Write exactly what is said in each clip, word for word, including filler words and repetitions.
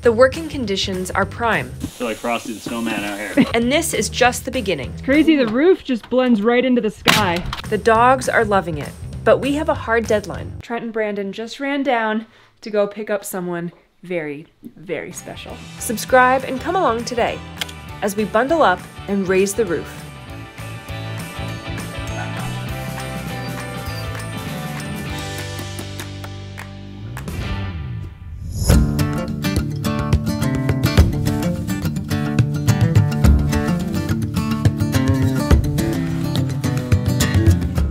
The working conditions are prime. I feel like Frosty the Snowman out here. And this is just the beginning. It's crazy, the roof just blends right into the sky. The dogs are loving it, but we have a hard deadline. Trent and Brandon just ran down to go pick up someone very, very special. Subscribe and come along today as we bundle up and raise the roof.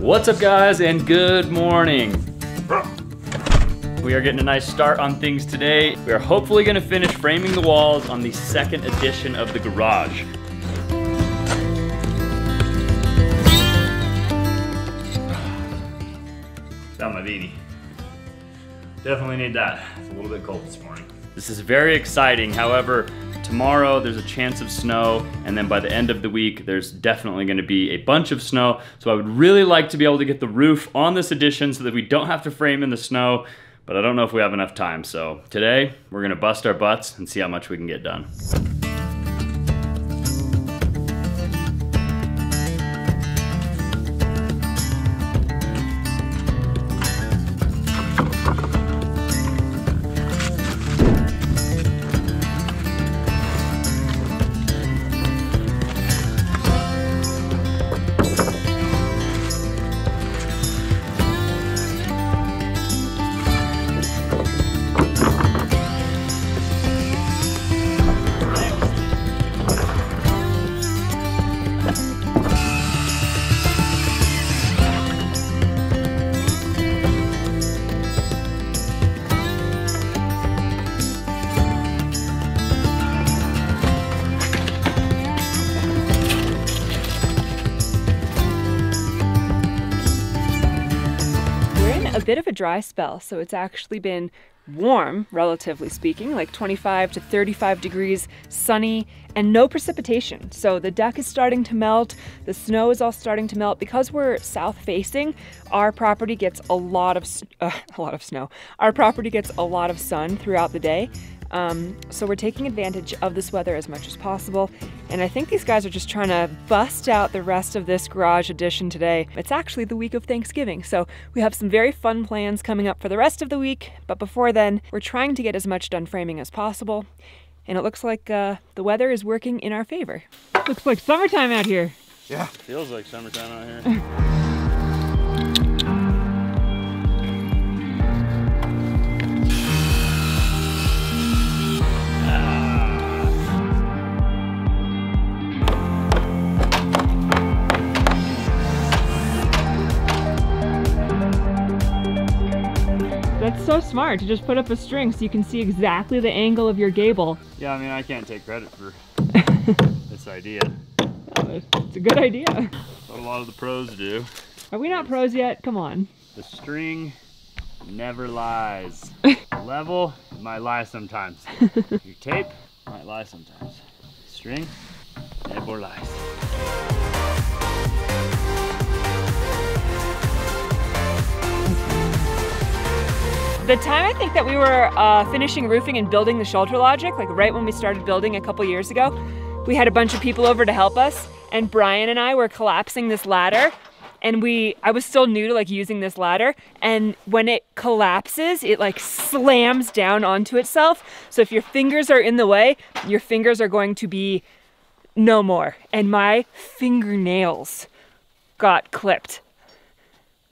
What's up, guys, and good morning. We are getting a nice start on things today. We are hopefully gonna finish framing the walls on the second edition of the garage. Found my beanie. Definitely need that. It's a little bit cold this morning. This is very exciting. However, tomorrow there's a chance of snow, and then by the end of the week there's definitely going to be a bunch of snow, so I would really like to be able to get the roof on this edition so that we don't have to frame in the snow, but I don't know if we have enough time. So today we're going to bust our butts and see how much we can get done. Bit of a dry spell, so it's actually been warm, relatively speaking, like twenty-five to thirty-five degrees, sunny, and no precipitation. So the deck is starting to melt, the snow is all starting to melt. Because we're south facing, our property gets a lot of uh, a lot of snow. Our property gets a lot of sun throughout the day. Um, so we're taking advantage of this weather as much as possible, and I think these guys are just trying to bust out the rest of this garage edition today. It's actually the week of Thanksgiving, so we have some very fun plans coming up for the rest of the week, but before then, we're trying to get as much done framing as possible, and it looks like uh, the weather is working in our favor. Looks like summertime out here. Yeah, feels like summertime out here. That's so smart to just put up a string so you can see exactly the angle of your gable. Yeah, I mean, I can't take credit for this idea. Oh, it's a good idea. That's what a lot of the pros do. Are we not pros yet? Come on. The string never lies. Level might lie sometimes. Your tape might lie sometimes. String never lies. The time I think that we were uh, finishing roofing and building the shelter logic, like right when we started building a couple years ago, we had a bunch of people over to help us, and Brian and I were collapsing this ladder, and we I was still new to like using this ladder, and when it collapses, it like slams down onto itself. So if your fingers are in the way, your fingers are going to be no more. And my fingernails got clipped.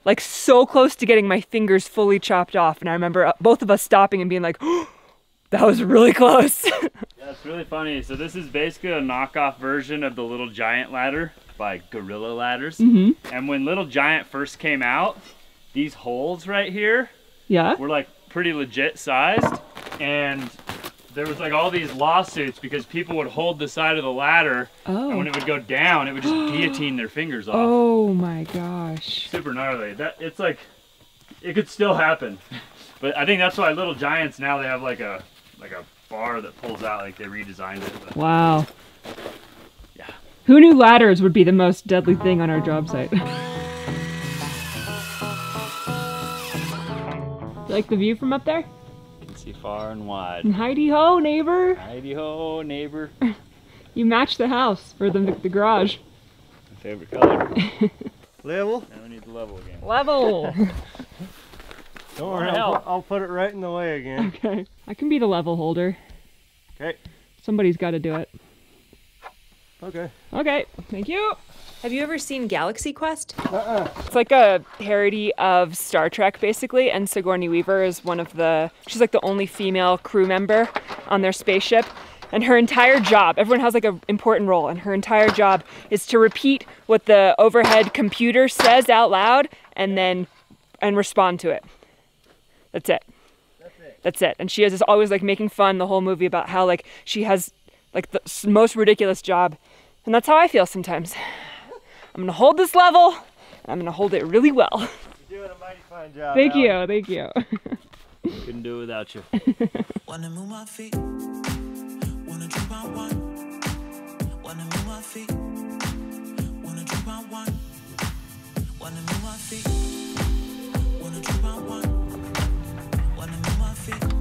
Like so close to getting my fingers fully chopped off. And I remember both of us stopping and being like, oh, that was really close. Yeah, it's really funny. So this is basically a knockoff version of the Little Giant ladder by Gorilla Ladders. Mm-hmm. And when Little Giant first came out, these holes right here yeah. were like pretty legit sized. And there was like all these lawsuits because people would hold the side of the ladder oh. and when it would go down, it would just guillotine their fingers off. Oh my gosh. Super gnarly. That, it's like, it could still happen. But I think that's why Little Giants now, they have like a like a bar that pulls out, like they redesigned it. But, wow. Yeah. Who knew ladders would be the most deadly thing on our job site? You like the view from up there? see far and wide. And hidey-ho, neighbor! Hidey-ho, neighbor! You match the house for the, the garage. My favorite color. Level? Now we need the level again. Level! Don't worry, I'll, I'll put it right in the way again. Okay. I can be the level holder. Okay. Somebody's got to do it. Okay. Okay, thank you! Have you ever seen Galaxy Quest? Uh-uh. It's like a parody of Star Trek, basically, and Sigourney Weaver is one of the... She's like the only female crew member on their spaceship, and her entire job, everyone has like an important role, and her entire job is to repeat what the overhead computer says out loud, and then... and respond to it. That's it. That's it. That's it. And she is always like making fun the whole movie about how like she has like the most ridiculous job, and that's how I feel sometimes. I'm gonna hold this level, and I'm gonna hold it really well. You're doing a mighty fine job. Thank Alan. you, thank you. We couldn't do it without you. Wanna move my feet, wanna drink my wine. Wanna move my feet, wanna drink my wine. Wanna move my feet, wanna drink my wine. Wanna move my feet,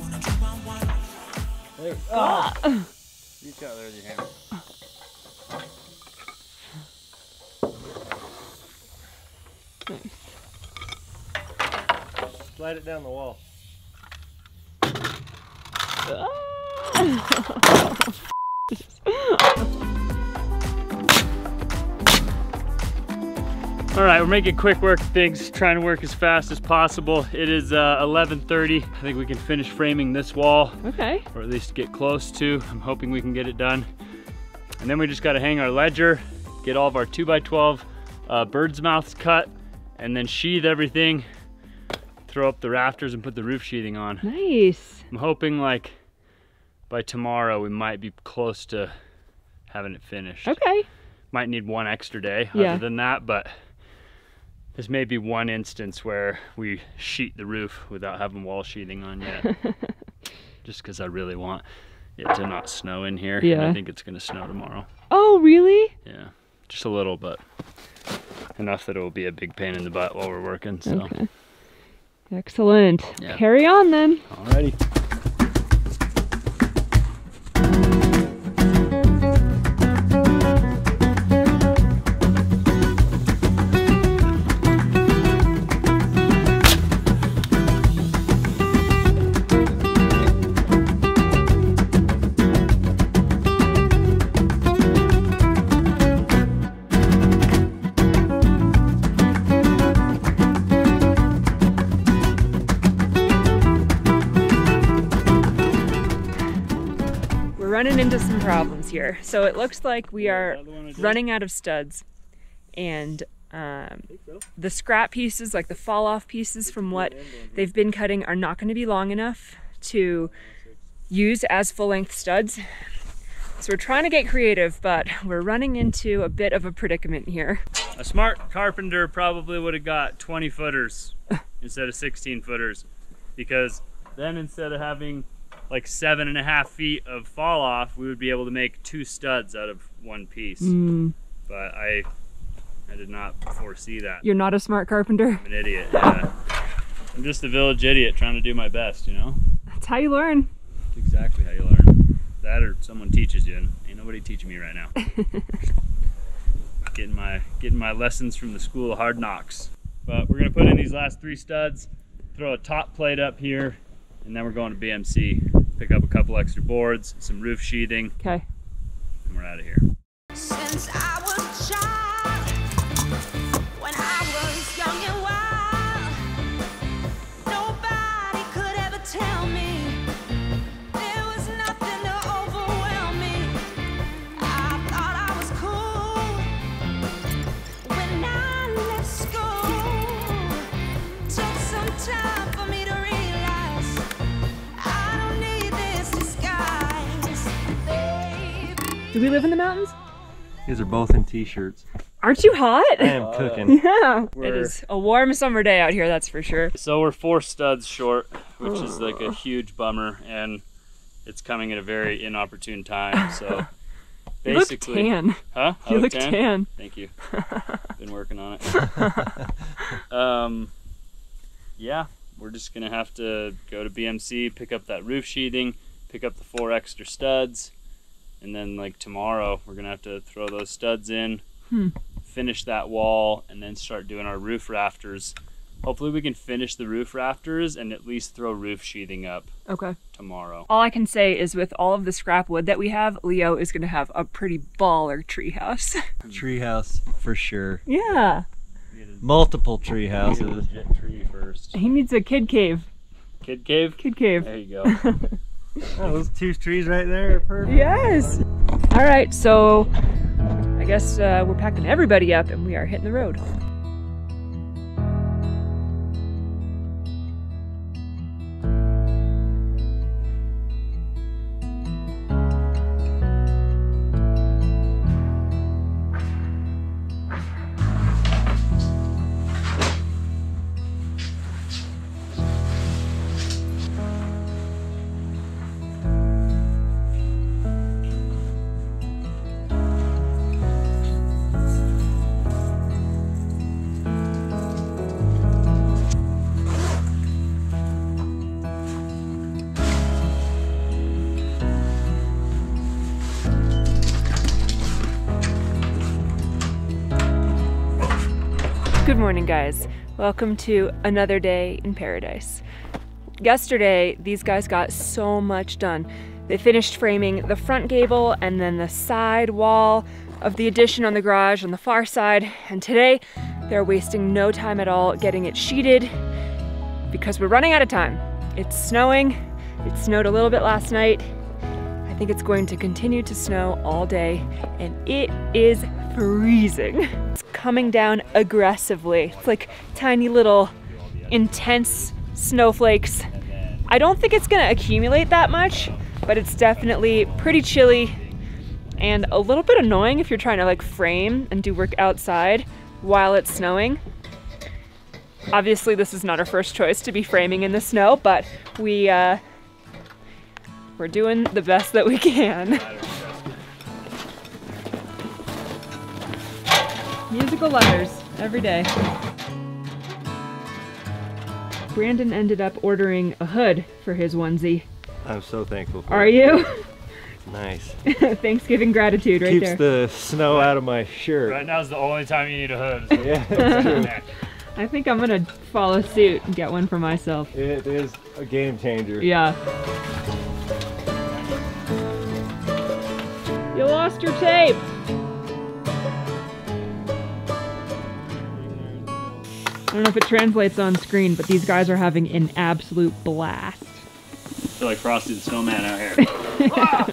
wanna drink my wine. There. Ah. You shot there with your hammer. Nice. Slide it down the wall. Alright, we're making quick work of things, trying to work as fast as possible. It is uh, eleven thirty. I think we can finish framing this wall. Okay. Or at least get close to. I'm hoping we can get it done. And then we just got to hang our ledger, get all of our two by twelve uh, bird's mouths cut, and then sheathe everything, throw up the rafters and put the roof sheathing on. Nice. I'm hoping like by tomorrow we might be close to having it finished. Okay. Might need one extra day yeah. other than that, but this may be one instance where we sheet the roof without having wall sheathing on yet. Just because I really want it to not snow in here. Yeah. And I think it's gonna snow tomorrow. Oh, really? Yeah, just a little, but enough that it will be a big pain in the butt while we're working, so. Okay. Excellent. Yeah. Carry on then. Alrighty. Running into some problems here. So it looks like we are running out of studs, and um, the scrap pieces, like the fall off pieces from what they've been cutting, are not going to be long enough to use as full length studs. So we're trying to get creative, but we're running into a bit of a predicament here. A smart carpenter probably would have got twenty footers instead of sixteen footers, because then instead of having like seven and a half feet of fall off, we would be able to make two studs out of one piece. Mm. But I I did not foresee that. You're not a smart carpenter? I'm an idiot, yeah. I'm just a village idiot trying to do my best, you know? That's how you learn. That's exactly how you learn. That or someone teaches you, and ain't nobody teaching me right now. Getting my, getting my lessons from the school of hard knocks. But we're gonna put in these last three studs, throw a top plate up here, and then we're going to B M C. Pick up a couple extra boards, some roof sheathing. Okay. And we're out of here. Since I was a child, when I was young and wild, nobody could ever tell me there was nothing to overwhelm me. I thought I was cool when I left school. Took some time for me to Do we live in the mountains? These are both in t-shirts. Aren't you hot? I am cooking. Yeah. We're... It is a warm summer day out here, that's for sure. So we're four studs short, which oh. is like a huge bummer, and it's coming at a very inopportune time. So basically, you look tan. Huh? I you look, look tan? tan. Thank you. Been working on it. um, yeah, we're just gonna have to go to B M C, pick up that roof sheathing, pick up the four extra studs, and then like tomorrow we're gonna have to throw those studs in, hmm. finish that wall, and then start doing our roof rafters. Hopefully we can finish the roof rafters and at least throw roof sheathing up okay. tomorrow. All I can say is with all of the scrap wood that we have, Leo is going to have a pretty baller treehouse. Treehouse for sure. Yeah. Multiple tree houses. He needs a legit tree first. He needs a kid cave. Kid cave? Kid cave. There you go. Oh, those two trees right there are perfect. Yes. All right, so I guess uh, we're packing everybody up and we are hitting the road. Good morning, guys. Welcome to another day in paradise. Yesterday, these guys got so much done. They finished framing the front gable and then the side wall of the addition on the garage on the far side. And today, they're wasting no time at all getting it sheeted because we're running out of time. It's snowing. It snowed a little bit last night. I think it's going to continue to snow all day, and it is freezing. It's coming down aggressively. It's like tiny little intense snowflakes. I don't think it's gonna accumulate that much, but it's definitely pretty chilly and a little bit annoying if you're trying to like frame and do work outside while it's snowing. Obviously this is not our first choice to be framing in the snow, but we, uh, we're doing the best that we can. Musical letters every day. Brandon ended up ordering a hood for his onesie. I'm so thankful for it. Are you? Nice. Thanksgiving gratitude right there. Keeps the snow out of my shirt. Right now is the only time you need a hood. So yeah, that's true. I think I'm gonna follow suit and get one for myself. It is a game changer. Yeah. You lost your tape. I don't know if it translates on screen, but these guys are having an absolute blast. I feel like Frosty the Snowman out here. Ah!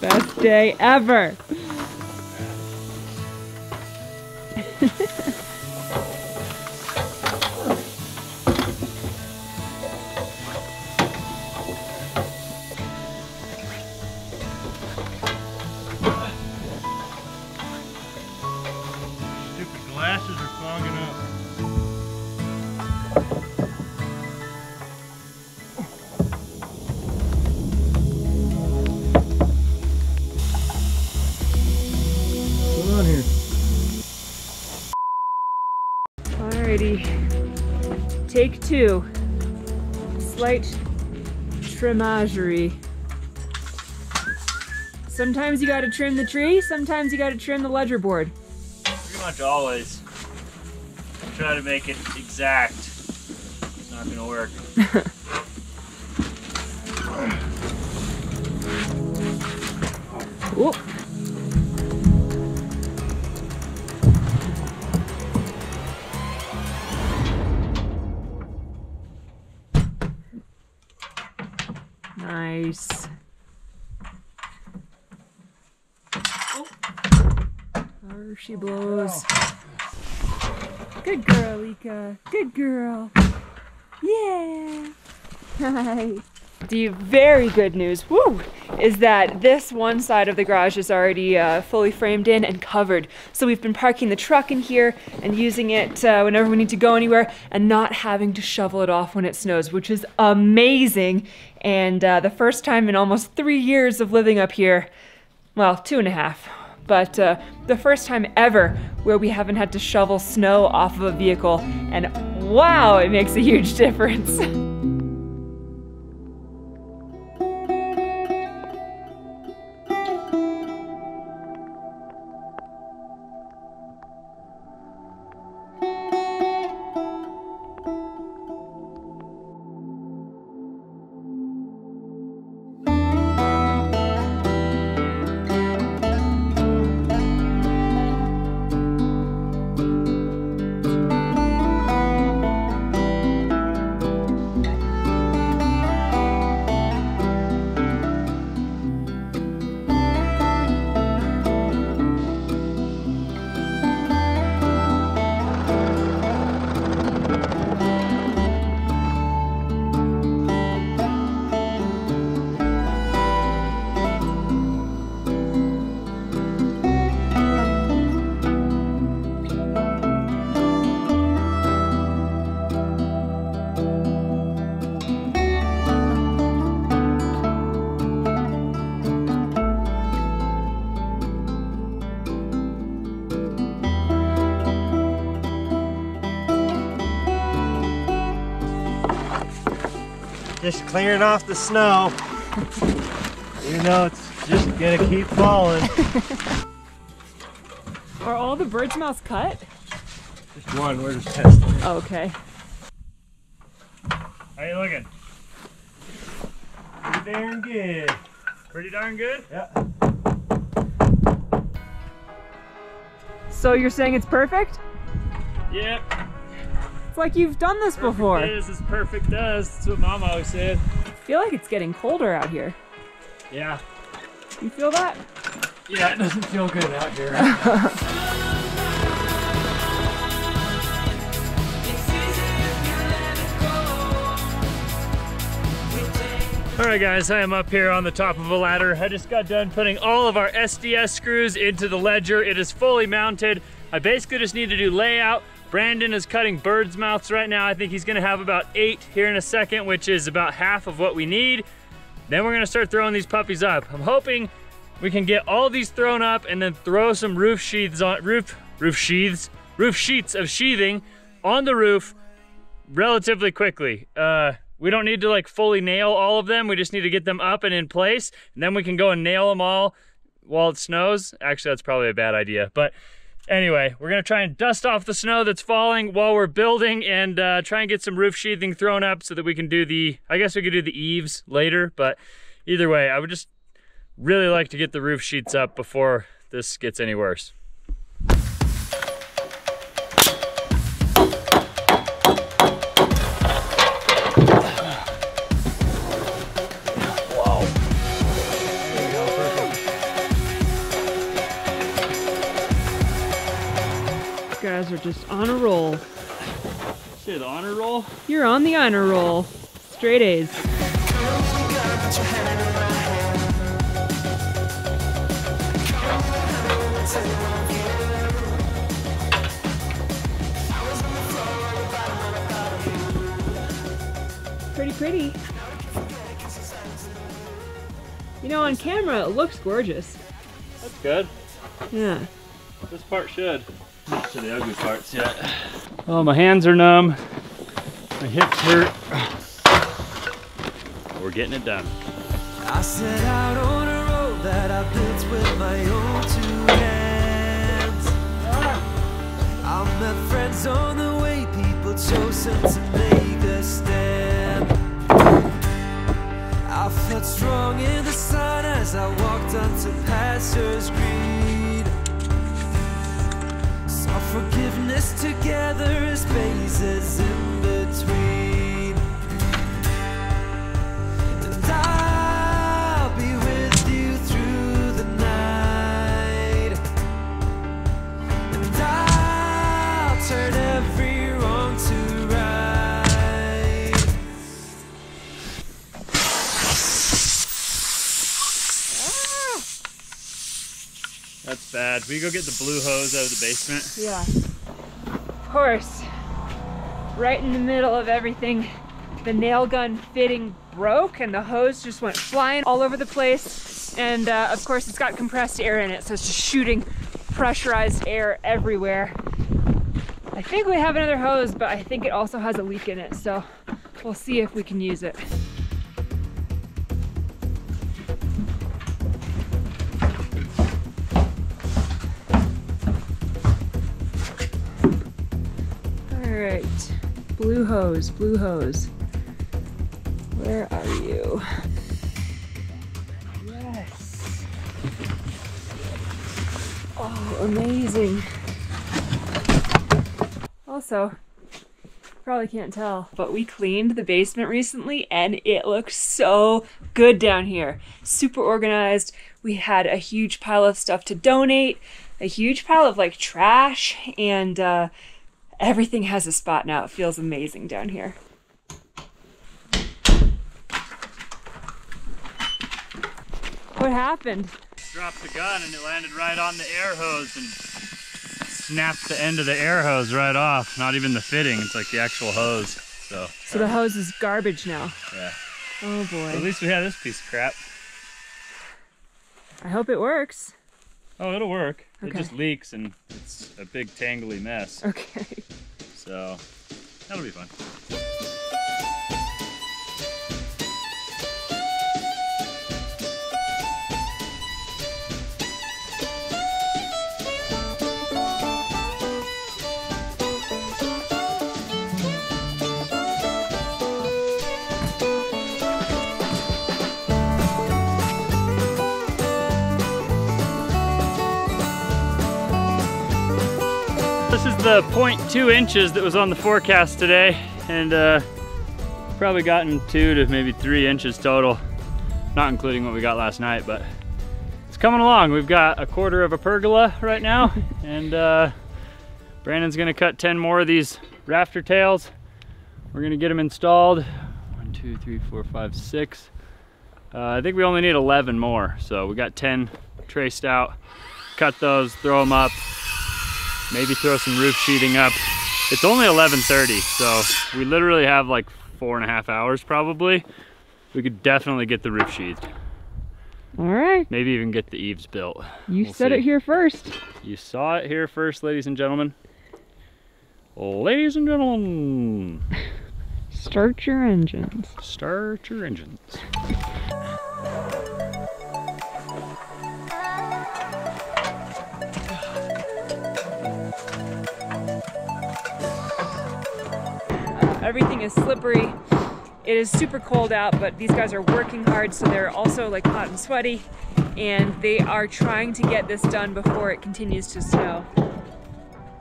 Best day ever. Take two. Slight trimagerie. Sometimes you gotta trim the tree, sometimes you gotta trim the ledger board. Pretty much always. Try to make it exact. It's not gonna work. Oh. Nice. Oh. There she blows. Good girl, Lika. Good girl. Yeah. Hi. The very good news, woo, is that this one side of the garage is already uh, fully framed in and covered. So we've been parking the truck in here and using it uh, whenever we need to go anywhere and not having to shovel it off when it snows, which is amazing. And uh, the first time in almost three years of living up here, well, two and a half, but uh, the first time ever where we haven't had to shovel snow off of a vehicle, and Wow, it makes a huge difference. Just clearing off the snow, even though it's just gonna keep falling. Are all the bird's mouths cut? Just one, we're just testing it. Oh, okay. How you looking? Pretty darn good. Pretty darn good? Yeah. So you're saying it's perfect? Yep. Yeah. It's like you've done this perfect before. It is, it's perfect does. That's what Mama always said. I feel like it's getting colder out here. Yeah. You feel that? Yeah, it doesn't feel good out here. All right guys, I am up here on the top of a ladder. I just got done putting all of our S D S screws into the ledger. It is fully mounted. I basically just need to do layout. Brandon is cutting bird's mouths right now. I think he's gonna have about eight here in a second, which is about half of what we need. Then we're gonna start throwing these puppies up. I'm hoping we can get all these thrown up and then throw some roof sheaths on, roof, roof sheaths, roof sheets of sheathing on the roof relatively quickly. Uh, we don't need to like fully nail all of them. We just need to get them up and in place, and then we can go and nail them all while it snows. Actually, that's probably a bad idea, but anyway, we're gonna try and dust off the snow that's falling while we're building and uh, try and get some roof sheathing thrown up so that we can do the, I guess we could do the eaves later, but either way, I would just really like to get the roof sheets up before this gets any worse. Are just on a roll. Shit, on a roll? You're on the honor roll. Straight A's. Pretty, pretty. You know, on camera, it looks gorgeous. That's good. Yeah. This part should. Not to the ugly parts yet. Oh, my hands are numb. My hips hurt. We're getting it done. I set out on a road that I built with my own two hands. I met friends on the way, people chosen to make a stand. I felt strong in the sun as I walked onto pastures green. Our forgiveness together is spaces in between. And I'll be with you through the night. And I'll turn every wrong to right. That's bad. Will you go get the blue hose out of the basement? Yeah, of course. Right in the middle of everything, the nail gun fitting broke and the hose just went flying all over the place. And uh, of course it's got compressed air in it, so it's just shooting pressurized air everywhere. I I think we have another hose, but I think it also has a leak in it, so we'll see if we can use it. All right, blue hose, blue hose. Where are you? Yes. Oh, amazing. Also, probably can't tell, but we cleaned the basement recently and it looks so good down here. Super organized. We had a huge pile of stuff to donate, a huge pile of like trash, and uh, everything has a spot now. It feels amazing down here. What happened? Dropped the gun and it landed right on the air hose and snapped the end of the air hose right off. Not even the fitting, it's like the actual hose. So so the hose is garbage now. Yeah. Oh boy. At least we have this piece of crap. I hope it works. Oh, it'll work. Okay. It just leaks and it's a big tangly mess. Okay. So that'll be fun. This is the point two inches that was on the forecast today, and uh, probably gotten two to maybe three inches total, not including what we got last night, but it's coming along. We've got a quarter of a pergola right now, and uh, Brandon's gonna cut ten more of these rafter tails. We're gonna get them installed. One, two, three, four, five, six. Uh, I think we only need eleven more, so we got ten traced out. Cut those, throw them up. Maybe throw some roof sheeting up. It's only eleven thirty, so we literally have like four and a half hours probably. We could definitely get the roof sheathed. All right. Maybe even get the eaves built. You said it here first. You saw it here first, ladies and gentlemen. Ladies and gentlemen. Start your engines. Start your engines. Everything is slippery. It is super cold out, but these guys are working hard, so they're also like hot and sweaty, and they are trying to get this done before it continues to snow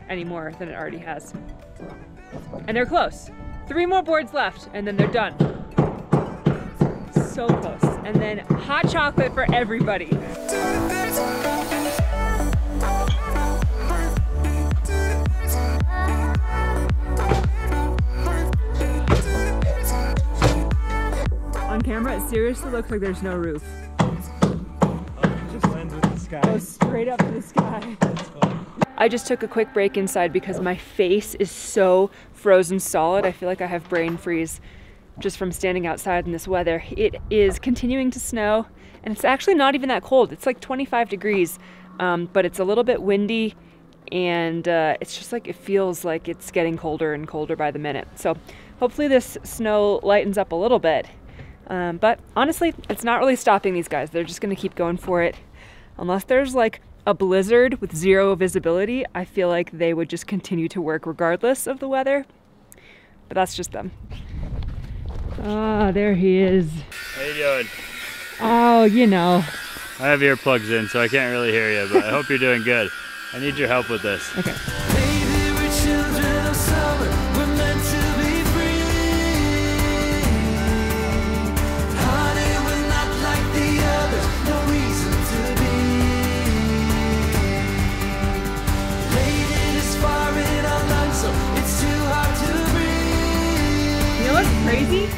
any more than it already has. And they're close. Three more boards left, and then they're done. So close. And then hot chocolate for everybody. Camera, it seriously looks like there's no roof. Oh, it just lands with the sky. Goes straight up to the sky. I just took a quick break inside because my face is so frozen solid. I feel like I have brain freeze just from standing outside in this weather. It is continuing to snow, and it's actually not even that cold. It's like twenty-five degrees, um, but it's a little bit windy, and uh, it's just like it feels like it's getting colder and colder by the minute. So hopefully this snow lightens up a little bit. Um, but honestly, it's not really stopping these guys. They're just gonna keep going for it. Unless there's like a blizzard with zero visibility, I feel like they would just continue to work regardless of the weather. But that's just them. Ah, there he is. How you doing? Oh, you know. I have earplugs in, so I can't really hear you, but I hope you're doing good. I need your help with this. Okay. Crazy?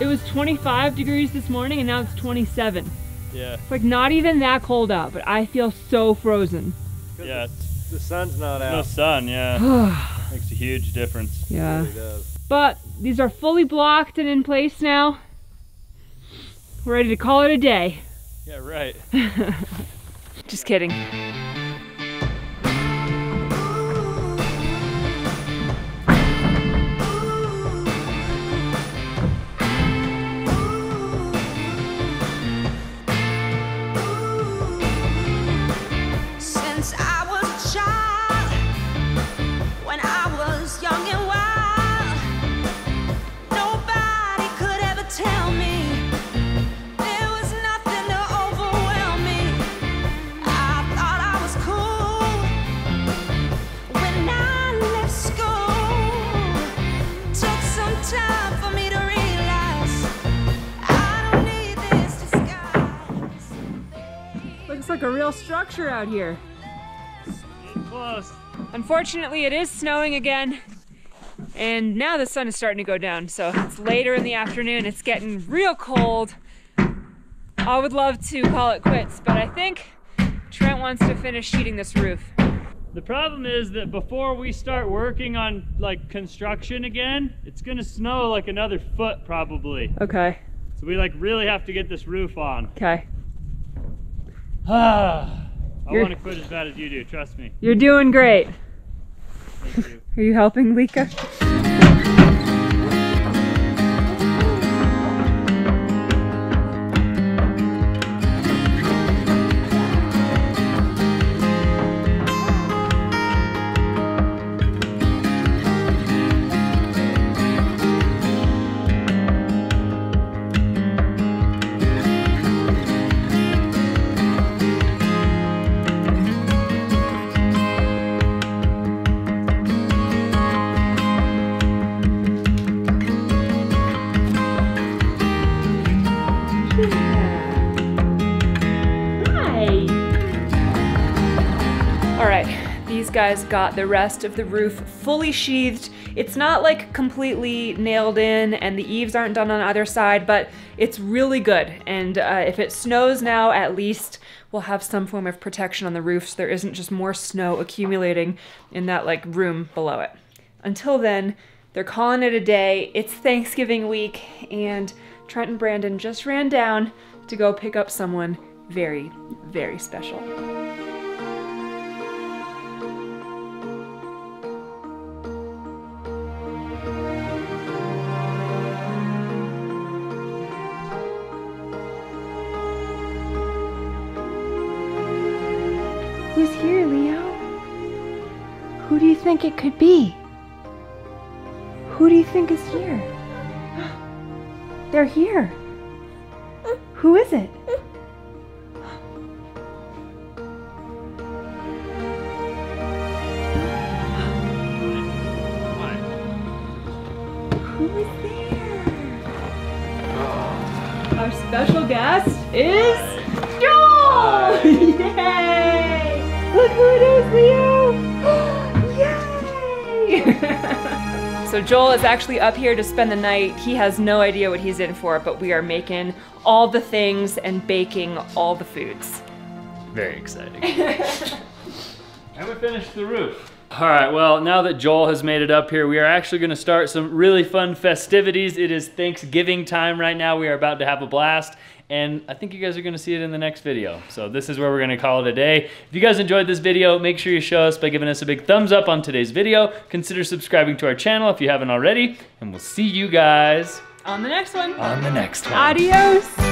It was twenty-five degrees this morning and now it's twenty-seven. Yeah. It's like not even that cold out, but I feel so frozen. Yeah. The, the sun's not out. No sun, yeah. Makes a huge difference. Yeah. It really does. But these are fully blocked and in place now. We're ready to call it a day. Yeah, right. Just kidding. like a real structure out here. Close. Unfortunately, it is snowing again, and now the sun is starting to go down, so it's later in the afternoon. It's getting real cold. I would love to call it quits, but I think Trent wants to finish sheeting this roof. The problem is that before we start working on like construction again, it's gonna snow like another foot probably. Okay. So we like really have to get this roof on. Okay. Ah. I you're, want to quit as bad as you do, trust me. You're doing great. Thank you. Are you helping, Lika? Guys got the rest of the roof fully sheathed. It's not like completely nailed in and the eaves aren't done on either side, but it's really good. And uh, if it snows now, at least we'll have some form of protection on the roof so there isn't just more snow accumulating in that like room below it. Until then, they're calling it a day. It's Thanksgiving week and Trent and Brandon just ran down to go pick up someone very, very special. Who's here, Leo? Who do you think it could be? Who do you think is here? They're here. Who is it? Who is there? Our special guest is Joel! Yay! Look who it is, Leo! Yay! So Joel is actually up here to spend the night. He has no idea what he's in for, but we are making all the things and baking all the foods. Very exciting. And we finished the roof. All right, well, now that Joel has made it up here, we are actually gonna start some really fun festivities. It is Thanksgiving time right now. We are about to have a blast. And I think you guys are gonna see it in the next video. So this is where we're gonna call it a day. If you guys enjoyed this video, make sure you show us by giving us a big thumbs up on today's video. Consider subscribing to our channel if you haven't already. And we'll see you guys on the next one. On the next one. Adios.